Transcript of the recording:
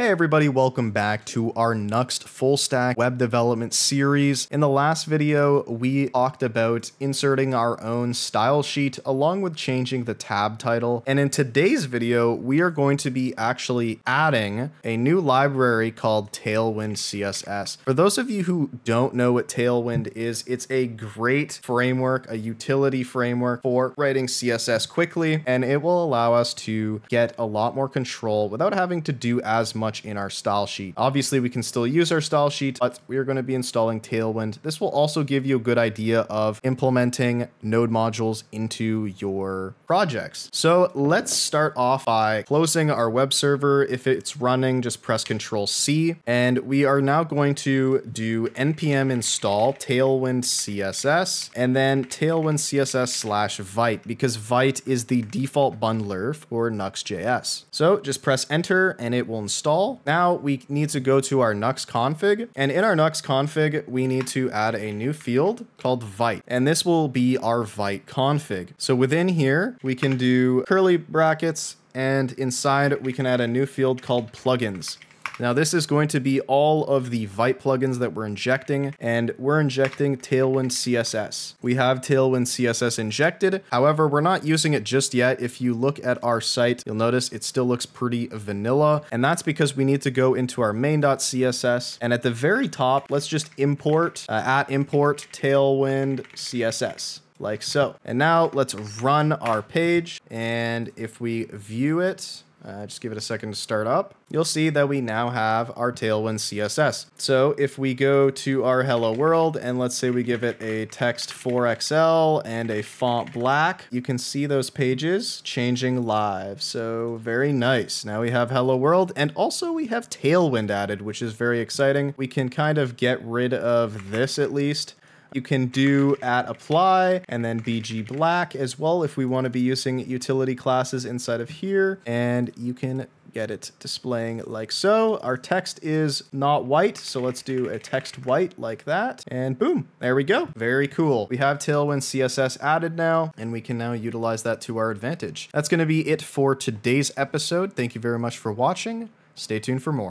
Hey everybody, welcome back to our next full stack web development series. In the last video, we talked about inserting our own style sheet along with changing the tab title. And in today's video, we are going to be actually adding a new library called Tailwind CSS. For those of you who don't know what Tailwind is, it's a great framework, a utility framework for writing CSS quickly, and it will allow us to get a lot more control without having to do as much in our style sheet. Obviously, we can still use our style sheet, but we are going to be installing Tailwind. This will also give you a good idea of implementing node modules into your projects. So let's start off by closing our web server. If it's running, just press Control-C, and we are now going to do NPM install Tailwind CSS, and then Tailwind CSS / Vite, because Vite is the default bundler for Nuxt.js. So just press Enter, and it will install. Now we need to go to our Nuxt config, and in our Nuxt config, we need to add a new field called Vite, and this will be our Vite config. So within here, we can do curly brackets, and inside we can add a new field called plugins. Now this is going to be all of the Vite plugins that we're injecting, and we're injecting Tailwind CSS. We have Tailwind CSS injected. However, we're not using it just yet. If you look at our site, you'll notice it still looks pretty vanilla, and that's because we need to go into our main.css, and at the very top, let's just import @import Tailwind CSS. Like so. And now let's run our page, and if we view it, just give it a second to start up. You'll see that we now have our Tailwind CSS. So if we go to our hello world, and let's say we give it a text 4XL and a font black, you can see those pages changing live. So very nice. Now we have hello world, and also we have Tailwind added, which is very exciting. We can kind of get rid of this at least. You can do @apply and then BG black as well if we want to be using utility classes inside of here, and you can get it displaying like so. Our text is not white, so let's do a text white like that, and boom, there we go. Very cool. We have Tailwind CSS added now, and we can now utilize that to our advantage. That's going to be it for today's episode. Thank you very much for watching. Stay tuned for more.